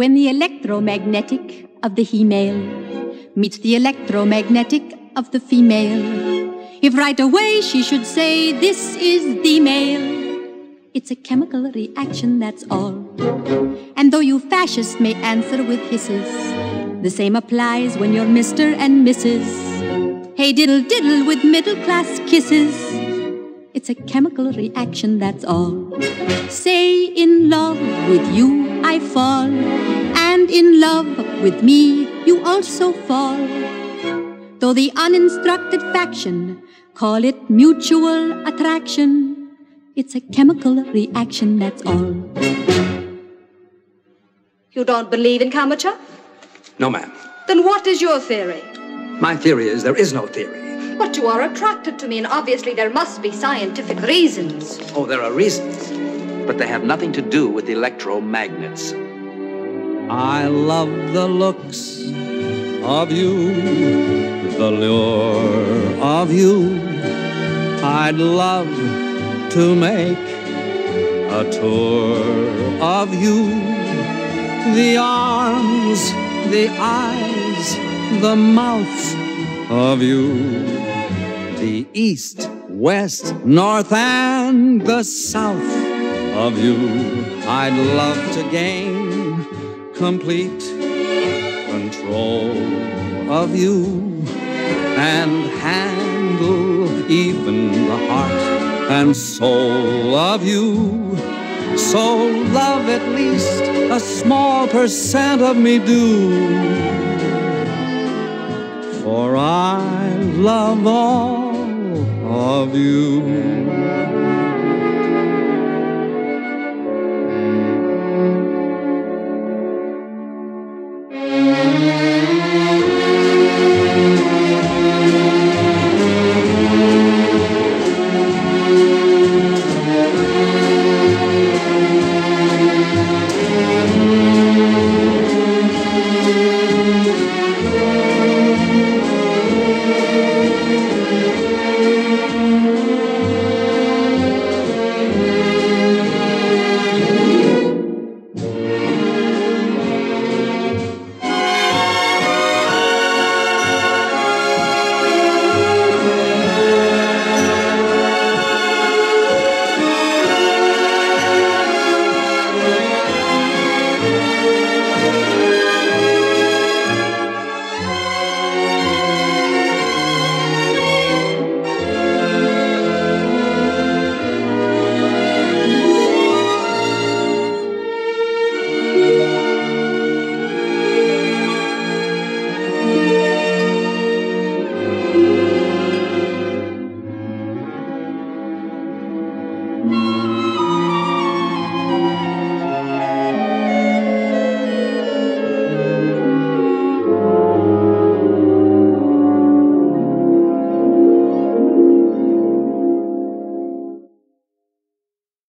When the electromagnetic of the he-male meets the electromagnetic of the female, if right away she should say, this is the male, it's a chemical reaction, that's all. And though you fascists may answer with hisses, the same applies when you're Mr. and Mrs. Hey, diddle diddle with middle-class kisses. It's a chemical reaction, that's all. Say, in love with you I fall, and in love with me you also fall. Though the uninstructed faction call it mutual attraction, it's a chemical reaction, that's all. You don't believe in Kammerer? No, ma'am. Then what is your theory? My theory is there is no theory. But you are attracted to me, and obviously there must be scientific reasons. Oh, there are reasons, but they have nothing to do with electromagnets. I love the looks of you, the lure of you. I'd love to make a tour of you. The arms, the eyes, the mouth of you. The east, west, north, and the south of you. I'd love to gain complete control of you and handle even the heart and soul of you. So love at least a small percent of me do, for I love all of you.